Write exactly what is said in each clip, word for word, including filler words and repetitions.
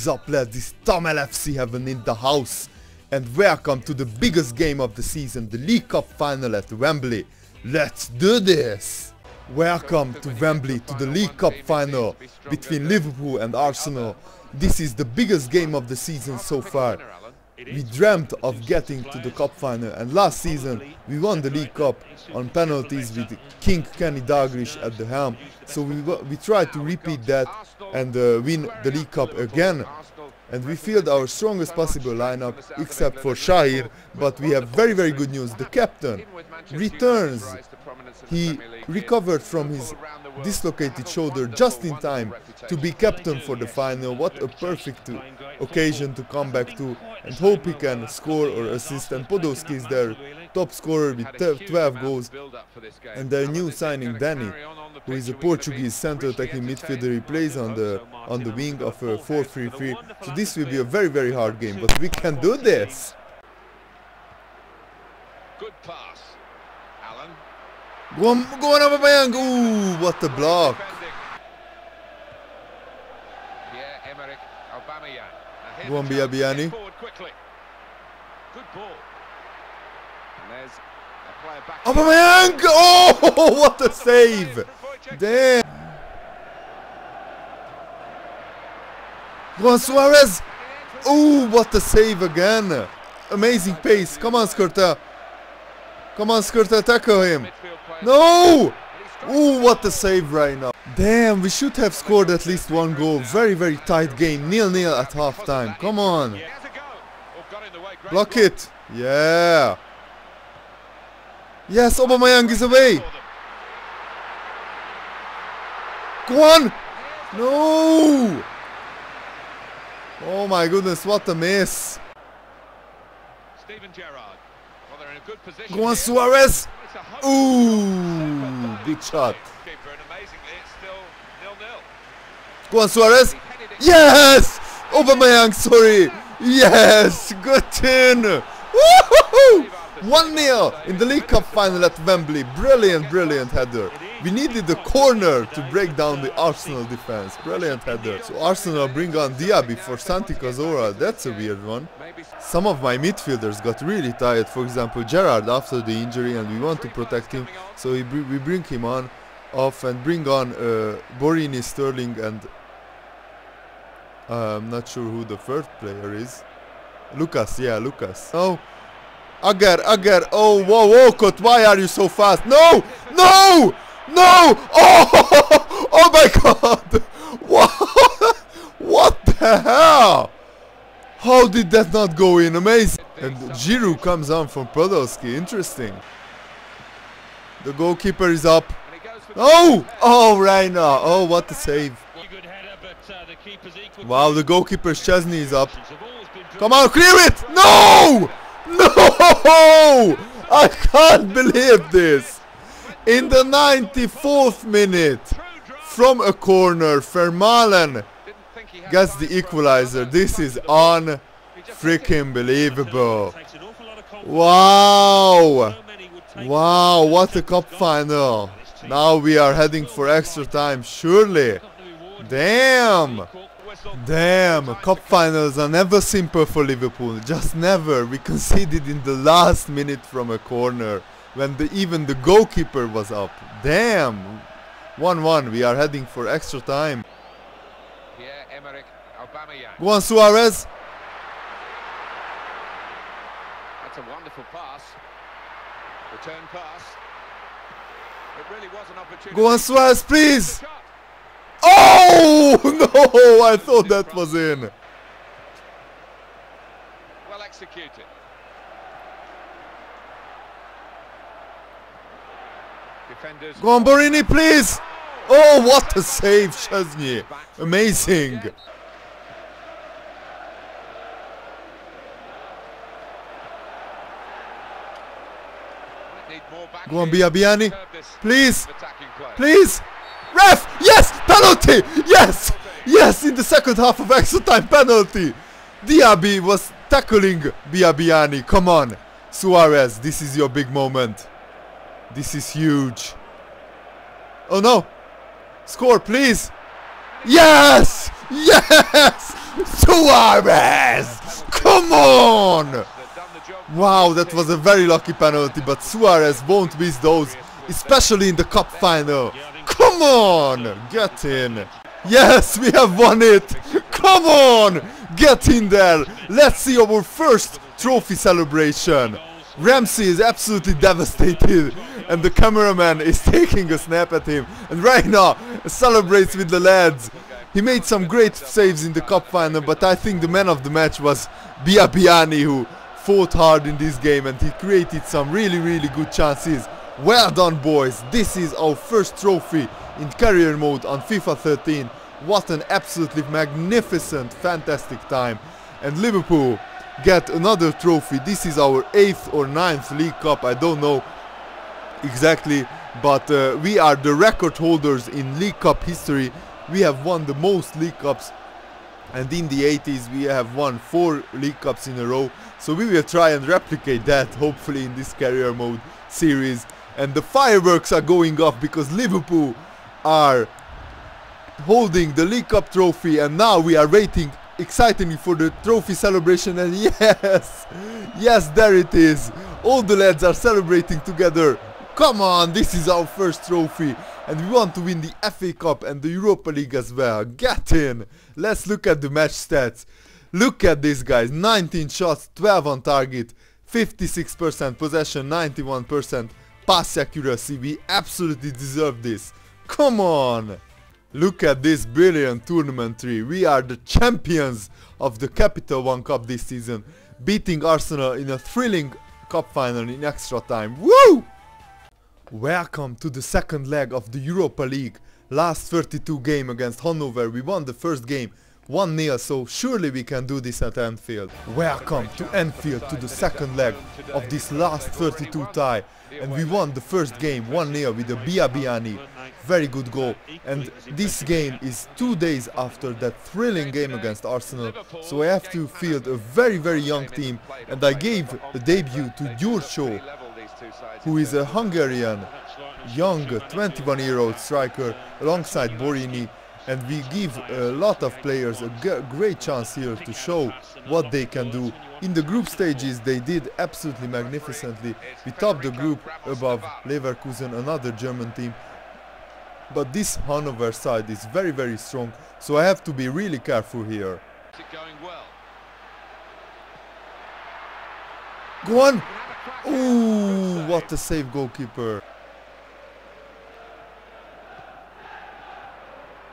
is up, lads? It's Tom L F C Heaven in the house, and welcome to the biggest game of the season, the League Cup final at Wembley. Let's do this! Welcome to Wembley, to the League Cup final between Liverpool and Arsenal. This is the biggest game of the season so far. We dreamt of getting to the cup final, and last season we won the League Cup on penalties with King Kenny Dalglish at the helm. So we, we tried to repeat that and uh, win the League Cup again. And we fielded our strongest possible lineup, except for Shahir, but we have very, very good news. The captain returns. He recovered from his dislocated shoulder just in time to be captain for the final. What a perfect occasion to come back to, and hope he can score or assist. And Podolski is their top scorer with twelve goals, and their new signing Danny, who is a Portuguese centre-attacking midfielder. He plays on the on the wing of a four three three. So this will be a very, very hard game, but we can do this. Good pass, Alan. Go on, Aubameyang! Ooh, what a block! Guambi Abiani. Good ball. Aubameyang! Oh, what a save! Damn! Juan Suarez! Oh, what a save again! Amazing pace! Come on, Skrtel! Come on, Skrtel, tackle him! No! Oh, what a save right now! Damn, we should have scored at least one goal. Very, very tight game. nil nil at half-time. Come on! Block it! Yeah! Yes, Aubameyang is away! Go on! No! Oh my goodness, what a miss! Go on, Suarez! Ooh! Big shot! Go on, Suarez! Yes! Aubameyang, sorry! Yes! Good in! Woohoo! one nil in the League Cup final at Wembley. Brilliant, brilliant header. We needed the corner to break down the Arsenal defense. Brilliant header. So Arsenal bring on Diaby for Santi Cazorla. That's a weird one. Some of my midfielders got really tired. For example, Gerrard after the injury, and we want to protect him. So we, br we bring him on, off, and bring on uh, Borini, Sterling, and uh, I'm not sure who the third player is. Lucas, yeah, Lucas. Oh. Agger, Agger, oh, whoa, whoa, Kot, why are you so fast? No, no, no, oh, oh my god, what, what the hell? How did that not go in? Amazing. And Giroud comes on from Podolski, interesting. The goalkeeper is up. Oh, oh, Reina, oh, what a save. Wow, the goalkeeper Szczęsny is up. Come on, clear it, no! No! I can't believe this! In the ninety-fourth minute, from a corner, Vermaelen gets the equalizer. This is un-freaking believable. Wow! Wow, what a cup final. Now we are heading for extra time, surely. Damn! Damn, cup finals are never simple for Liverpool, just never. We conceded in the last minute from a corner, when the, even the goalkeeper was up. Damn! one one, we are heading for extra time. Juan Suarez! That's a wonderful pass. Return pass. It really was an opportunity. Juan Suarez, please! Oh no! I thought that was in. Well executed. Defenders. Go on, Borini, please! Oh, what a save, Szczęsny! Amazing. Guambi Abiani, please, please. Ref! Yes! Penalty! Yes! Yes! In the second half of extra time, penalty! Diaby was tackling Biabiany. Come on, Suarez, this is your big moment. This is huge. Oh no! Score, please! Yes! Yes! Suarez! Come on! Wow, that was a very lucky penalty, but Suarez won't miss those, especially in the cup final. Come on! Get in! Yes, we have won it! Come on! Get in there! Let's see our first trophy celebration! Ramsey is absolutely devastated and the cameraman is taking a snap at him, and Reina celebrates with the lads. He made some great saves in the cup final, but I think the man of the match was Biabiany, who fought hard in this game and he created some really really good chances. Well done boys, this is our first trophy in career mode on FIFA thirteen. What an absolutely magnificent, fantastic time. And Liverpool get another trophy. This is our eighth or ninth League Cup, I don't know exactly, but uh, we are the record holders in League Cup history. We have won the most League Cups, and in the eighties we have won four League Cups in a row, so we will try and replicate that hopefully in this career mode series. And the fireworks are going off because Liverpool are holding the League Cup trophy, and now we are waiting excitingly for the trophy celebration, and yes, yes, there it is. All the lads are celebrating together. Come on, this is our first trophy and we want to win the F A Cup and the Europa League as well. Get in. Let's look at the match stats. Look at this, guys. nineteen shots, twelve on target, fifty-six percent possession, ninety-one percent pass accuracy. We absolutely deserve this. Come on. Look at this brilliant tournament tree. We are the champions of the Capital One Cup this season, beating Arsenal in a thrilling cup final in extra time. Woo! Welcome to the second leg of the Europa League. Last thirty-two game against Hannover, we won the first game one nil, so surely we can do this at Anfield. Welcome to Anfield, to the second leg of this last thirty-two tie, and we won the first game one nil with a Biabiany. Very good goal, and this game is two days after that thrilling game against Arsenal, so I have to field a very very young team, and I gave a debut to Jurcho, who is a Hungarian young twenty-one year old striker alongside Borini, and we give a lot of players a great chance here to show what they can do. In the group stages they did absolutely magnificently. We topped the group above Leverkusen, another German team, but this Hannover side is very very strong, so I have to be really careful here. Go on! Ooh, what a save, goalkeeper.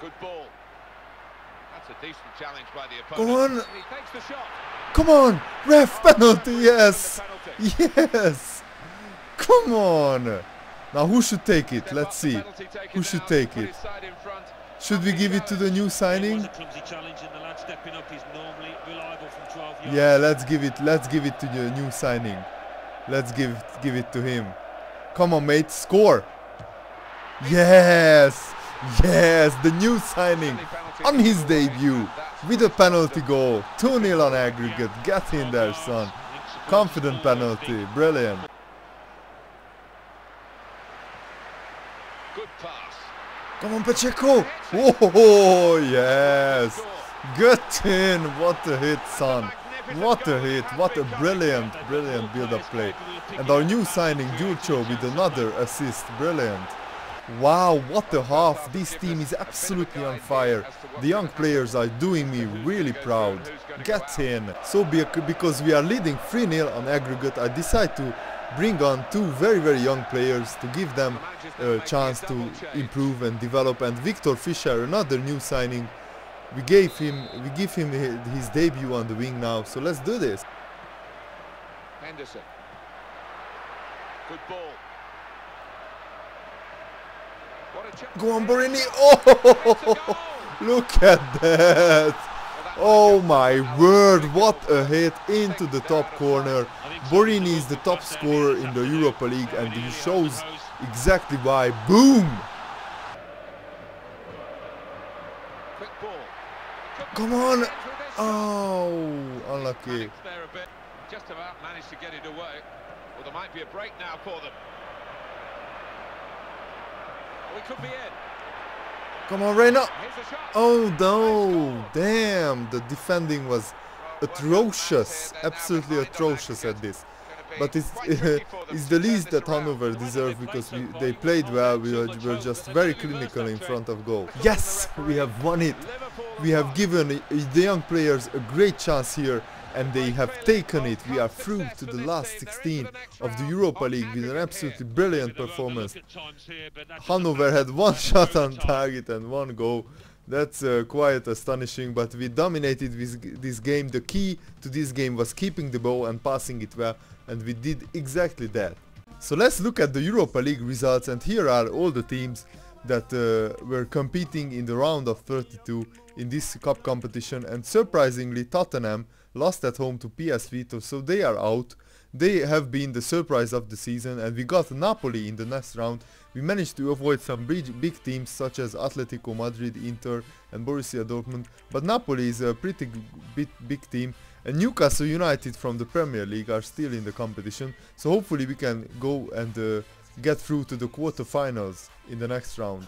Good ball. That's a decent challenge by the opponent. Go on. He takes the shot. Come on, ref, penalty, yes. Yes. Come on. Now who should take it? Let's see. Who should take it? Should we give it to the new signing? Yeah, let's give it. Let's give it to the new signing. Let's give give it to him. Come on, mate, score. Yes. Yes, the new signing on his debut with a penalty goal. two nil on aggregate. Get in there, son. Confident penalty. Brilliant. Good pass. Come on, Pacheco. Oh, yes. Get in. What a hit, son. What a hit. What a brilliant, brilliant build-up play. And our new signing, Jurcho, with another assist. Brilliant. Wow, what a half. This team is absolutely on fire. The young players are doing me really proud. Get in. So because we are leading three nil on aggregate, I decide to bring on two very very young players to give them a chance to improve and develop. And Victor Fischer, another new signing, we gave him we give him his debut on the wing now, so let's do this. Henderson. Good ball. Go on, Borini. Oh, look at that. Oh my word, what a hit into the top corner. Borini is the top scorer in the Europa League and he shows exactly why. Boom. Come on. Oh, unlucky. Just about managed to get it away. Well, there might be a break now for them. We could be in. Come on, Reina. Oh no, damn, the defending was atrocious, absolutely atrocious at this. But it's, it's the least that Hannover deserve, because we, they played well, we were just very clinical in front of goal. Yes, we have won it. We have given the young players a great chance here, and they have taken it. We are through to the last sixteen of the Europa League with an absolutely brilliant performance. Hannover had one shot on target and one goal. That's uh, quite astonishing, but we dominated this game. The key to this game was keeping the ball and passing it well, and we did exactly that. So let's look at the Europa League results, and here are all the teams that uh, were competing in the round of thirty-two in this cup competition. And surprisingly, Tottenham lost at home to P S V, so they are out. They have been the surprise of the season, and we got Napoli in the next round. We managed to avoid some big, big teams such as Atletico Madrid, Inter and Borussia Dortmund, but Napoli is a pretty big, big team, and Newcastle United from the Premier League are still in the competition, so hopefully we can go and uh, get through to the quarterfinals in the next round.